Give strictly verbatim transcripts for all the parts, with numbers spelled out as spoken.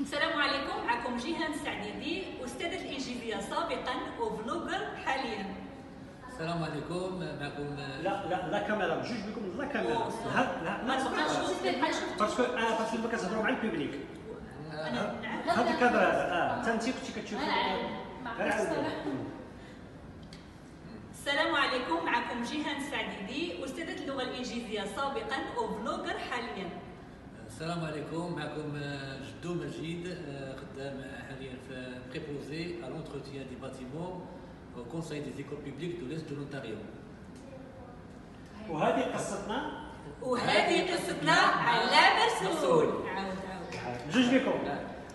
السلام عليكم، معكم جيهان سعديدي أستاذة الإنجليزية سابقا وفلوجر حاليا. السلام عليكم، معكم لا لا لا كاميرا، بجوج بكم لا كاميرا. لا ما تبقاش تشوف باسكو أنا باسكو ما كتهضروا مع البوبليك. هذا الكادر هذا أه حتى أنت كنتي كتشوفي. السلام عليكم، معكم جيهان سعديدي أستاذة اللغة الإنجليزية سابقا وفلوجر حاليا. السلام عليكم، معكم جدو مجيد خدام حاليا في بريبوزي على لونتروتيان دي باتيمون و كونساي دي زيكول بوبليك دو ليست دو لونتاريو. وهذه قصتنا وهذه قصتنا على برسول. عاود عاود جوج بكم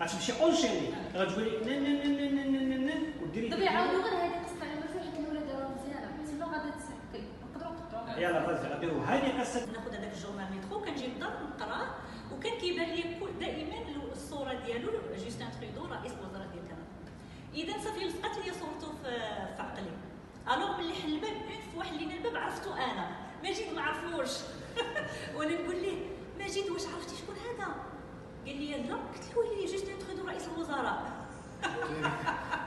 غتمشي اونشيني غتقولي نن نن نن نن نن وديري دابا يعاودوا غير هذه القصه على برسول حيت الاولاد داروها مزيانه حيت الا غادي تسحكل نقدروا نقطعوها. يلاه فازي غنديروا هذه قصه ناخذ هذاك الجورنال ميترو كنجي للدار نقراه وكان كيبان لي دائما الصوره ديالو جوستين ترودو رئيس الوزراء ديال كندا. اذا صافي لصقات لي صورته في عقلي. الوغ ملي حل الباب اون فوا حلينا الباب عرفتو انا، مجيد ما عرفوش. وانا نقول ليه مجيد واش عرفتي شكون هذا؟ قال لي لا، قلت له ويلي جوستين ترودو رئيس الوزراء.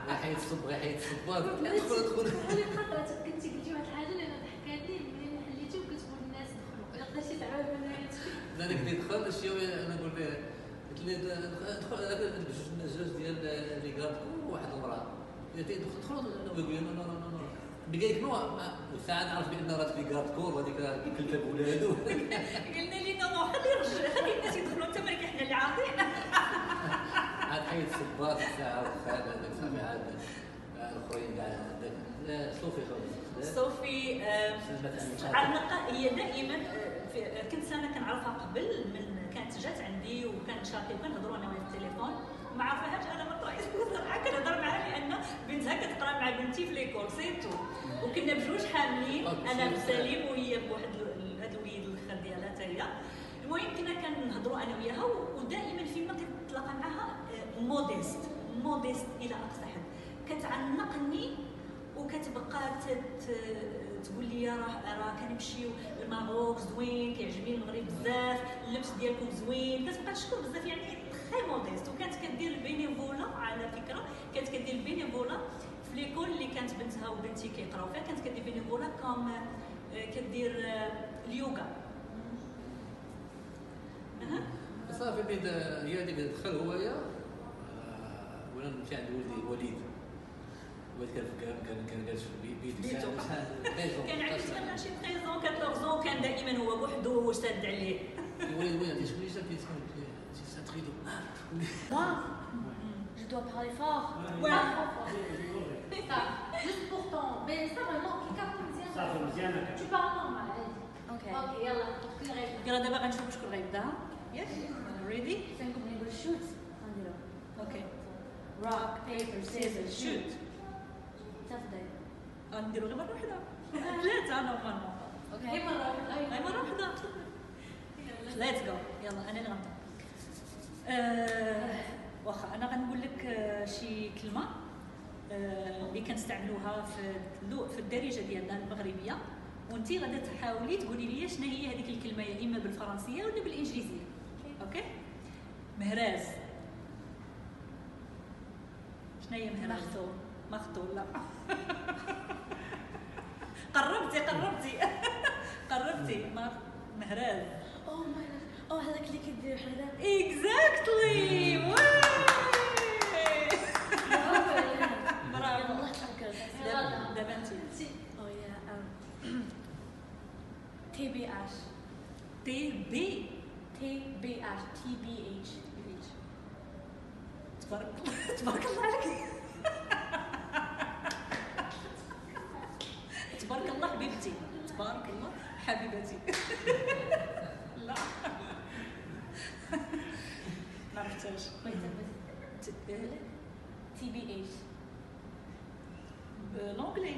غير حيد الصب غير حيد الصباط. ادخل ادخل. هذه قطرتك كنتي قلتي واحد الحاجه اللي انا ضحكات لي ملي حليتي وكتقول الناس دخلوا. يقدرش يتعاود من هادشي. انا كنت ندخل شي انا نقول ليه قلت ليه ندخل جوج ديال لي كارتكم وواحد المراه قلت دخلوا يقول لي نو نو نو نو بقى يقنوا وساعات عرف بان راه لي كارتكور وهذيك كلتا ولادو قلنا لي نو خلي الرجل خلي الناس يدخلوا حتى مالك حنا اللي عارفين عاد حيد الصباط الساعه وخا هذاك صافي عاد الاخرين كاع صوفي صوفي علقه هي دائما كنت انا كنعرفها قبل من كانت جات عندي وكانت شاطي وكنهضروا انا وياها في التليفون ما عرفهاش انا من رئيس الوزراء كنهضر معها لان بنتها كتقرا مع بنتي في ليكول سيتو وكنا بجوج حاملين انا بسليم وهي بواحد هذا الوليد الاخر ديالها حتى هي. المهم كنا كنهضروا انا وياها ودائما فيما كنتلاقى معها موديست موديست الى اقصى حد كتعنقني وكتبقى تقول لي راه راه كنمشيو لماروك زوين كيعجبني المغرب بزاف اللبس ديالكم زوين كتبقى تشكر بزاف يعني تري موديست وكانت كدير البينيفولا على فكره كانت كدير البينيفولا في ليكول اللي كانت بنتها وبنتي كيقراو فيها كانت كدير بينيفولا كوم كدير اليوغا صافي بدا هي هذيك دخل هوايا وانا نمشي عند ولدي وليد ولد كان كان جالس في بيتو كان عندي تقريبا شي تلتاش كان دائما هو بوحدو شاد عليه الوليد وين عطيتك لي شافيت سي تريدو واو جو دو بارلي فور جوست بور طون مي سا فريمون كي كافو مزيان صافي مزيانه تو بار نورمال عادي اوكي اوكي يلا كل غير يلا دابا غنشوف شكون غيبدا ياك ريدي تنكم نقول شوت غنديرو اوكي روك بيبر سيزر شوت تفضل غنديرو غير مره وحده ثلاثه نورمالمون اوكي غير مره وحده غير مره وحده ليتس جو يلا انا اللي غنبدا واخا انا غنقول لك شي كلمه اللي كنستعملوها في في الدارجه ديالنا المغربيه وانت غادي تحاولي تقولي لي شنو هي هذيك الكلمه يا اما بالفرنسيه ولا بالانجليزيه اوكي مهراز شنو هي مهراز مخطول لا قربتي قربتي قربتي مهراز او مهراز او هذاك اللي كيدير حدا اكزاكتلي برافو الله يحفظك دابا انتي او يا تي بي اش تي بي تي بي اش تي بي اتش تبارك تبارك الله عليك تبارك الله حبيبتي تبارك الله حبيبتي لا ما عرفتش تي بي ايش بالانجلي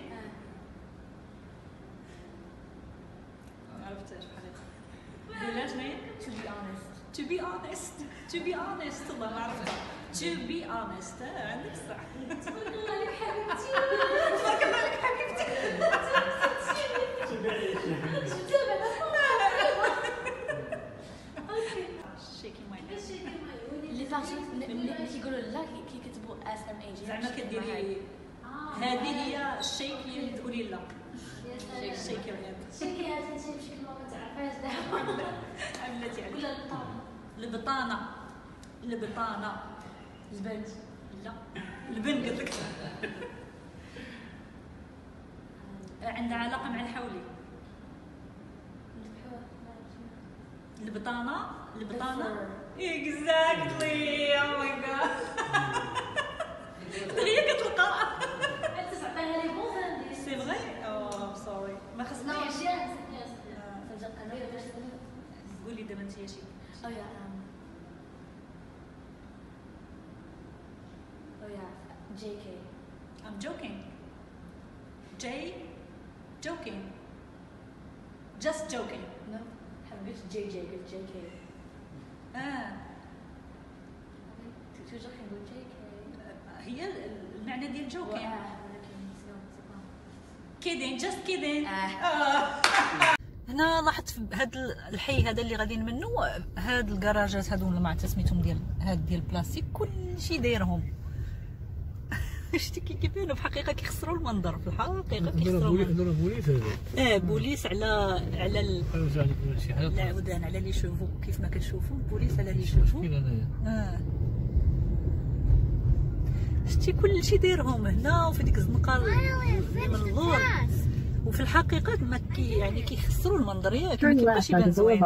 ما عرفتش بحال هكا شناهي تو بي اونست تو بي اونست تو بي اونست والله ما عرفتها تو بي اونست عندك الصح تبارك الله عليك حبيبتي تبارك الله عليك حبيبتي Les ما تعرفهاش دابا. عملتي عليك. ولا البطانه. البطانه. البطانه. البنت. لا. البن قلت لك. عندها علاقه مع الحولي. البطانه. البطانه. اكزاكتلي. او ماي جاد. دغيا كتلقى. انت تعطيها لي بون هاندي. سي فغي؟ اوه سوري. ما خصنيش. نو جات. قولي دابا انت شي. او يا او يا جي كي. I'm joking. جي joking. Just joking. No. حبيت جي جي قلت جي كي. اه. توجور كنقول جي كي. هي المعنى ديال جوكين كيدين جاست كيدين. هنا لاحظت في هذا الحي هذا اللي غاديين منو هاد الكراجات هادو ولا ما عرفت سميتهم ديال هاد ديال البلاستيك كلشي دايرهم. شتي كي كيبانوا في الحقيقه كيخسروا المنظر في الحقيقه كيخسروا. بوليس هذا اه بوليس على على ال... لا عودان على لي شوفو كيف ما كتشوفوا البوليس على لي شوفو. اه شتي كلشي دايرهم هنا وفي ديك الزنقه من اللور وفي الحقيقه ما كي يعني كيخسروا المنظر ياك كيفاش يبان زوين.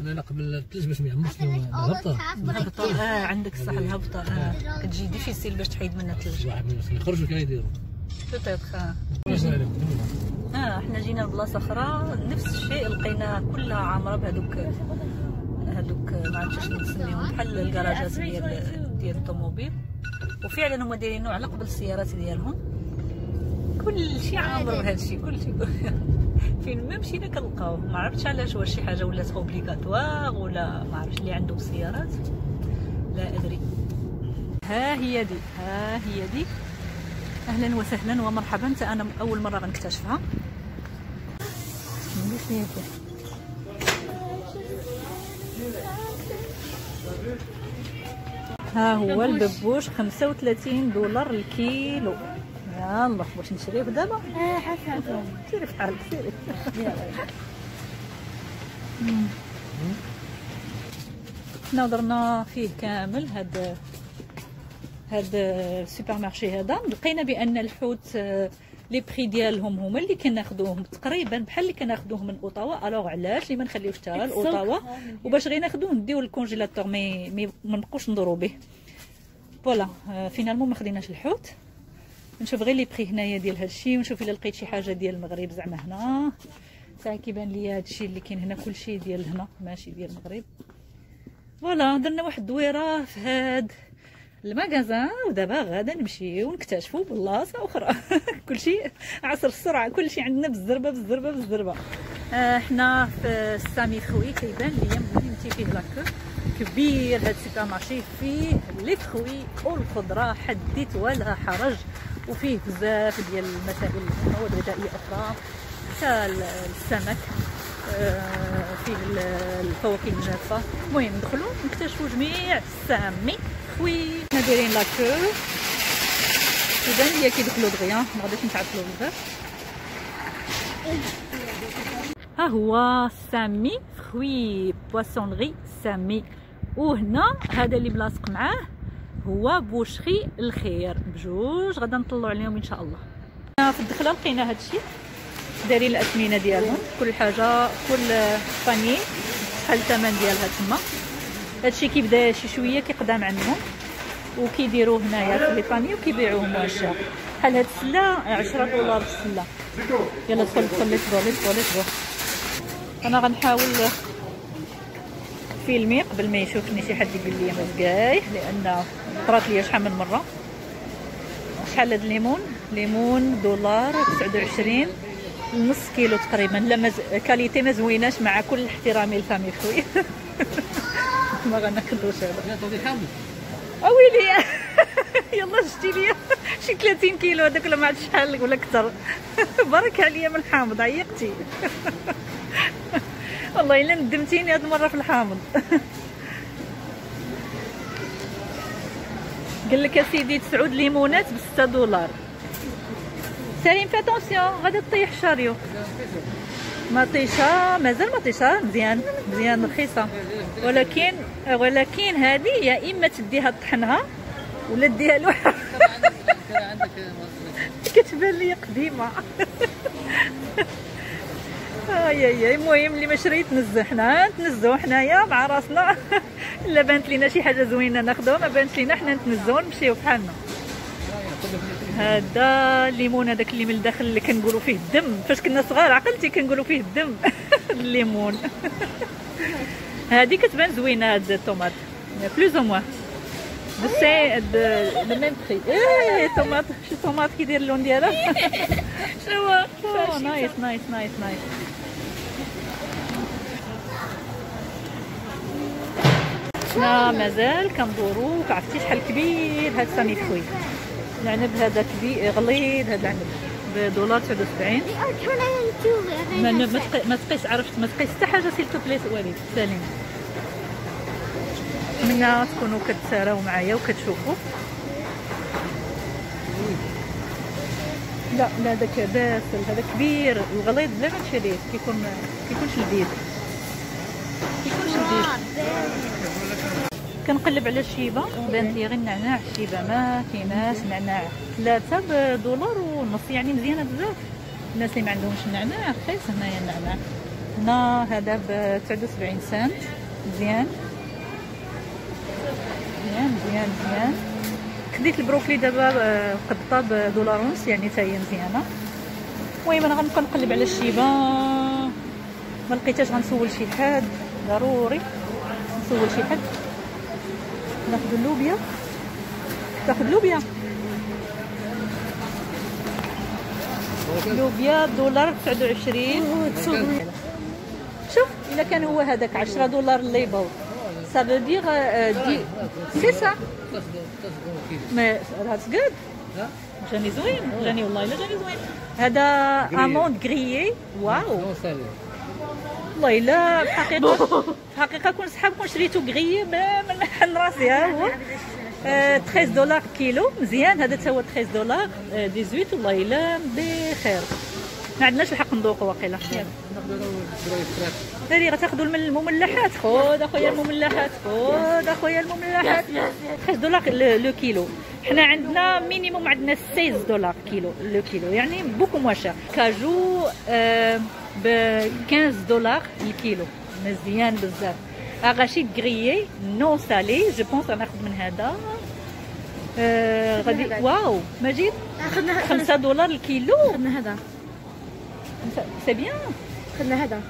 انا قبل الثلج باش ما يعمرش الهبطه. الهبطه اه عندك صح الهبطه اه كتجي ديفيسيل باش تحيد منها الثلج. واحد منهم يخرجوا كيديروا بوتيتر اه حنا جينا لبلاصه اخرى نفس الشيء لقيناها كلها عامره بهذوك هذوك ما عرفتش شنو نسميهم بحال الكراجات ديال ديال الطوموبيل وفعلا هما دايرينو على قبل السيارات ديالهم كلشي عامر بهادشي كلشي فين ما مشينا كنلقاوه. ما عرفتش علاش واش شي حاجه ولات اوبليغاتوار ولا ما عرفتش اللي عندهم سيارات لا ادري. ها هي دي ها هي دي. اهلا وسهلا ومرحبا. حتى انا اول مره غنكتشفها. ها هو الببوش خمسة وثلاثين دولار الكيلو. يلا باش نشريه دابا. اه حسن سيري فحالك سيري. حنا درنا فيه كامل هاد هاد السوبر مارشي هذا لقينا بان الحوت لي بري ديالهم هما اللي كناخذوهم تقريبا بحال اللي كناخذوهم من اوطاوا. الوغ علاش لي ما نخليوش حتى لاوطاوا وباش غير ناخذوه نديوه للكونجيلاتور مي مي ما نبقاوش ندورو به. فوالا فينالمون ما خديناش الحوت. نشوف غير لي بري هنايا ديال هادشي ونشوف الا لقيت شي حاجه ديال المغرب زعما هنا تاع كيبان ليا هادشي اللي كاين هنا كلشي ديال هنا ماشي ديال المغرب. فوالا درنا واحد الدويره في هاد المغازان ودابا غادا نمشيو ونكتشفوا بلاصه اخرى. كلشي عصر السرعه كلشي عندنا بالزربه بالزربه بالزربه. آه حنا في سامي خوي كيبان ليا ملي نمشي فيه لاكو كبير هاد السوبر مارشي فيه لي فخوي والخضره حديت ولا حرج وفيه بزاف ديال المسائل المواد الغذائيه اخرى حتى السمك. آه فيه الفواكه الجافه. المهم ندخلوا نكتشفوا جميع سامي خوي. حنا دايرين لاكو كيبان ليا كيدخلوا دغيا ما غاديش نتعطلوا بزاف. ها هو سامي خوي بواسونري سامي. وهنا هذا اللي ملاصق معاه هو بوشخي الخير بجوج غادا نطلعوا عليهم ان شاء الله. هنا في الدخله لقينا هادشي دايرين الاثمنه ديالهم كل حاجه كل فاني بحال الثمن ديالها تما. هادشي كيبدا شي شويه كيقدام عندهم وكيديروه هنايا في لي فاني وكيبيعوهم هاشا بحال هاد السله عشرة دولار السله. يلا دخل دخل للدور للدور للدور. انا غنحاول فيلمي قبل ما يشوفني شي حد يقول لي مزكايح لان طرات لي شحال من مره. شحال هاد الليمون؟ ليمون دولار تسعة وعشرين نص كيلو تقريبا. لا مز... كاليتي ما زويناش مع كل احترامي لفامي خويا. ما غناكلوش هذا. اويلي يلا شتي ليا شي ثلاثين كيلو هذاك ولا ما عرفت شحال ولا اكثر. برك عليا من الحامض عيقتي. والله الا ندمتيني هاد المره في الحامض. قال لك اسيدي تسعود ليمونات ب ستة دولار. سليم فاتونسيون غادي تطيح الشاريو. مطيشه مازال مطيشه مزيان مزيان رخيصه، ولكن ولكن هذه يا اما تديها طحنها ولا ديها لوحه. عندك كتبان لي قديمه. اييي المهم اللي ما شريت نزه حنا نتنزو حنايا مع راسنا. الا بانت لينا شي حاجه زوينه ناخذوها، ما بانت لينا حنا نتنزو نمشيو بحالنا. هذا الليمون هذاك اللي من الداخل اللي كنقولوا فيه الدم، فاش كنا صغار عقلتي كنقولوا فيه الدم. الليمون هذه كتبان زوينه، هاد الطوماط بلوز او موان سي لو ميم بري. ايه طوماط شي طوماط كيدير اللون ديالها. شنو نايس نايس نايس نايس. حنا مازال كندورو، عرفتي شحال كبير هاد سامي فوي. العنب هذا كبير غليظ، هذا العنب بدولار تسعة وسبعين. ما ما تقيس، عرفت ما تقيس حتى حاجه سيل تو بليس وليد سالم. منا تكونوا كتساراو معايا وكتشوفوا. لا لا هذاك باسل هذا كبير وغليظ بلا ما تشريه، كيكون كيكونش لذيذ كيكونش لذيذ. كنقلب على الشيبه، بانت لي غير النعناع، الشيبه ما كايناش نعناع، ثلاثه بدولار ونص يعني مزيانه بزاف. الناس اللي ما عندهمش النعناع رخيص هنايا النعناع، هنا هذا ب تسعة وسبعين سنت مزيان مزيان مزيان مزيان. خديت البروكلي دابا قبطه بدولار ونص يعني حتى هي مزيانه. المهم انا غنبقى نقلب على الشيبه، ما لقيتهاش غنسول شي حد ضروري، نسول شي حد. ناخذ اللوبيا، تاخذ اللوبيا اللوبيا دولار تسعة وعشرين. شوف الا كان هو هذاك عشرة دولار الليبل سافو دير دي سي سا. مي ذاتس جود، جاني زوين، جاني والله الا جاني زوين. هذا اموند غريي واو والله الا في الحقيقه في الحقيقه كون صحاب كون شريتو كغيي من حل راسي. ها هو تلطاش دولار كيلو مزيان، هذا تا هو تلطاش دولار ثمانية عشر والله الا بخير. ما عندناش الحق نذوقو واقيلا. هادي غتاخذوا من المملحات، خذ اخويا المملحات، خذ اخويا المملحات. تلطاش دولار لو كيلو، حنا عندنا مينيموم عندنا ستة عشر دولار كيلو لو كيلو، يعني بوكو موان شير. كاجو أه ب خمسطاش دولار الكيلو مزيان بزاف. اغاشيد غريي نو سالي جو بونس غناخذ من هذا. آه غادي واو مجيد اخذنا خمسة دولار الكيلو، اخذنا هذا سي بيان، اخذنا هذا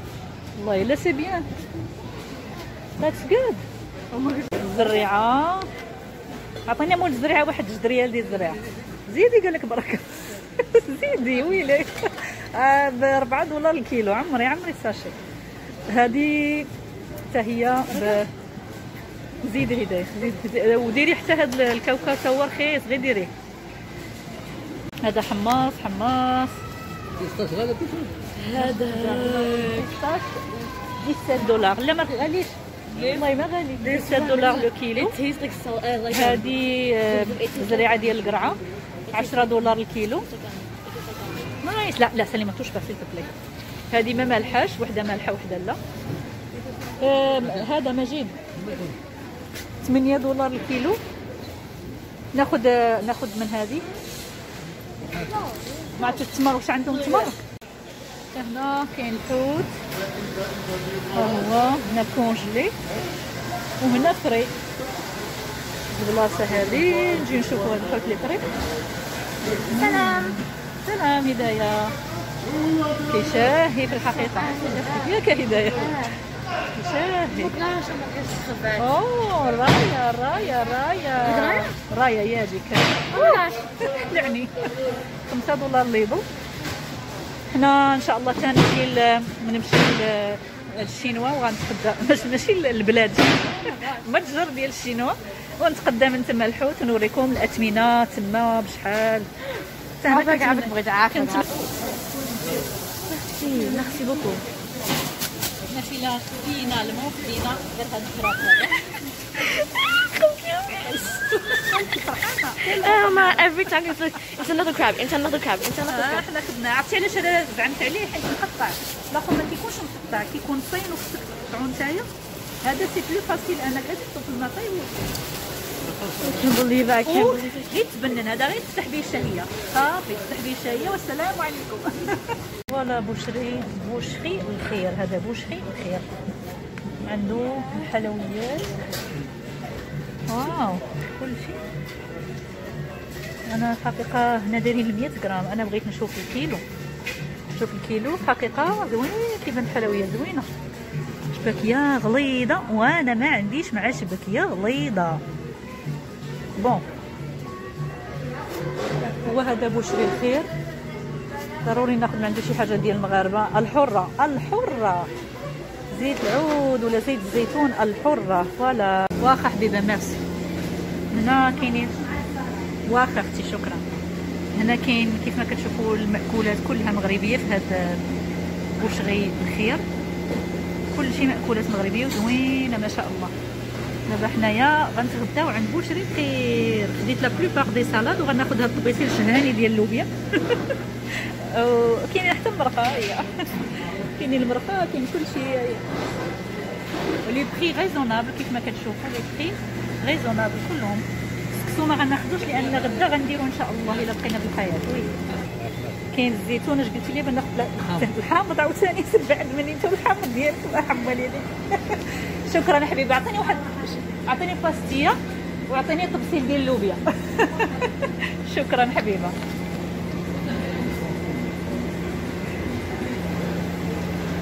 والله الا سي بيان ذاتس جود. الزريعه عطينا مول الزريعه واحد جوج ريال ديال الزريعه، زيدي قال لك بركه. زيدي ويلي ب أربعة دولار الكيلو. عمري عمري ساشي هذه حتى هي ب زيدي هدايا زيدي، وديري حتى هذا الكاوكاو تا هو رخيص غير ديريه. هذا حماص حماص هذا ستة عشر دولار، لا ما غاليش والله ما غالي، ستة عشر دولار لو كيلو. هذه زريعه ديال القرعه عشرة دولار الكيلو. لا لا سليمه توش با سيل بلاي. هذه ما مالحاش، وحده مالحه وحده لا. هذا مجيد ثمانية دولار الكيلو. ناخذ ناخذ من هذه، ما عرفتش التمر واش عندهم تمر. هنا كاين الحوت ها هو، هنا كونجلي وهنا فري. البلاصه هذه نجي نشوفوا هاد الحوت لي فري. سلام سلام هدايا، كيشاهي في الحقيقة ياك هدايا كيشاهي. أوه رايا رايا رايا رايا ياجيك لعني خمسة دولار ليبل. حنا إن شاء الله تنمشي نمشي للشينوا وغنتقدى، ماشي البلاد المتجر ديال الشينوا، ونتقدى من تما الحوت ونوريكم الأثمنة تما بشحال. انا كاع بغيت عافاك. ميرسي ميرسي بوكو. ماشي لا فينا الموف فينا غير هاد الكرافه. Oh my, every time it's like, it's another crab, it's another crab, it's another crab. احنا خدنا عرفتي علاش انا زعمت عليه حيت مقطع، الاخر ما كيكونش مقطع كيكون طين وخصك تقطعو نتايا، هذا سي بلو فاسيل انك تحطو في الماء طين. I can't believe I can't believe it. غير تبنن هذا غير تسحبيه شهية، صافي تسحبيه شهية والسلام عليكم. فوالا بوشري بوشري الخير، هذا بوشري الخير. عنده الحلويات. واو كل شيء. انا الحقيقه هنا دايرين مية غرام، انا بغيت نشوف الكيلو، نشوف الكيلو الحقيقه زوين كيبان الحلويات زوينه، شبكيه غليظه وانا ما عنديش مع شبكيه غليظه. بون هو هذا بوشري الخير، ضروري ناخذ من عنده شي حاجه ديال المغاربه. الحره الحره زيت العود ولا زيت الزيتون الحره. فوالا واخا حبيبه ميرسي. هنا كاينين واخا اختي شكرا. هنا كاين كيف ما كتشوفوا المأكولات كلها مغربيه في هذا بوشري الخير، كل شيء مأكولات مغربيه وزوينه ما شاء الله. دابا حنايا غنتغداو عند بوشري الخير. خديت لا بلوبار دي سالاد وغناخذ هاد الطبيسيل الشهاني ديال اللوبيا. وكاينين حتى المرقه، كاينين المرقه كاين كل شيء. لي بري ريزونابل كيف ما كتشوفوا لي بري ريزونابل كلهم. وما غناخذوش لان غدا غنديرو ان شاء الله الا بقينا بالحياه. وي كاين الزيتون اش قلتي لي بناخذ الحامض عاوتاني بعد مني انت الحامض ديالك مرحبا ليلي. شكرا حبيبي. عطيني واحد عطيني باستيه وعطيني طبسيل ديال اللوبيا. شكرا حبيبه.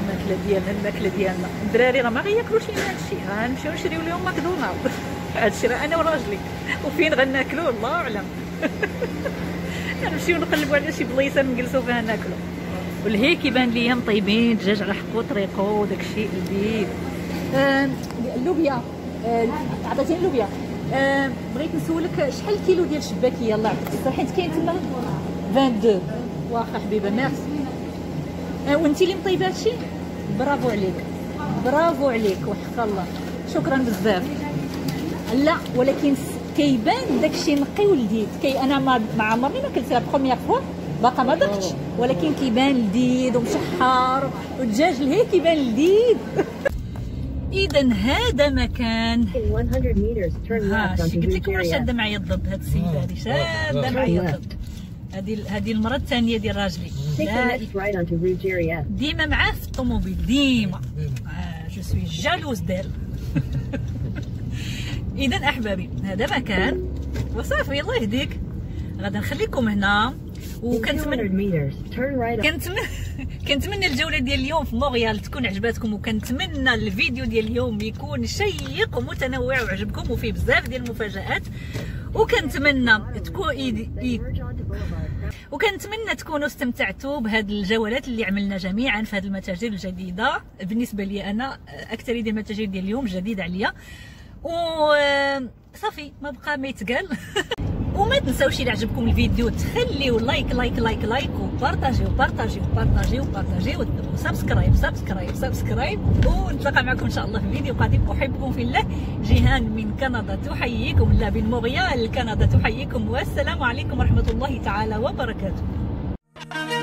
الماكله ديالنا الماكله ديالنا الدراري راه ما غياكلوش من هادشي، غنمشيو نشريو لهم ماكدونالد. هادشي راه انا وراجلي وفين غناكلوه الله اعلم. غنمشيو نقلبوا على شي بلايصه نجلسوا فيها ناكلو. والهي كيبان ليا مطيبين دجاج على حقو طريقو وداك الشيء اللذيذ. اللوبيا عطاتيني اللوبيا. بغيت نسولك شحال الكيلو ديال الشباكيه الله يعطيك حيت كاين تما اثنين وعشرين. واخا حبيبه ميرسي. وانتي اللي مطيبه هادشي برافو عليك برافو عليك وحق الله شكرا بزاف. لا ولكن كيبان داكشي نقي ولذيذ كي انا ما عمرني ما كلت لا بروميير فوا باقا ما ذقتش ولكن كيبان لذيذ ومشحر والدجاج الهي كيبان لذيذ. اذا هذا مكان ها شتي قلت لكم راه شاده معايا الضب. هاد السيده هادي شاده معايا الضب. هادي هادي المره الثانيه ديال راجلي ديما معاه في الطوموبيل ديما. جو سوي جالوز ديال. اذا احبابي هذا مكان وصافي الله يهديك غادي نخليكم هنا وكنتمنى كنتمنى كنتمنى الجوله ديال اليوم في مونريال تكون عجباتكم وكنتمنى الفيديو ديال اليوم يكون شيق ومتنوع وعجبكم وفيه بزاف ديال المفاجات وكنتمنى تكون وكنتمنى تكونوا استمتعتوا بهاد الجولات اللي عملنا جميعا في هاد المتاجر الجديده. بالنسبه لي انا اكثريه ديال المتاجر ديال اليوم جديده عليا و صافي ما بقى ما يتقال. وما تنساوش الى عجبكم الفيديو تخليو لايك لايك لايك لايك وبارطاجيو بارطاجيو بارطاجيو بارطاجيو وسبسكرايب سبسكرايب سبسكرايب ونتلاقى معكم ان شاء الله في فيديو قادم. احبكم في الله. جيهان من كندا تحييكم. لا من مونريال كندا تحييكم والسلام عليكم ورحمه الله تعالى وبركاته.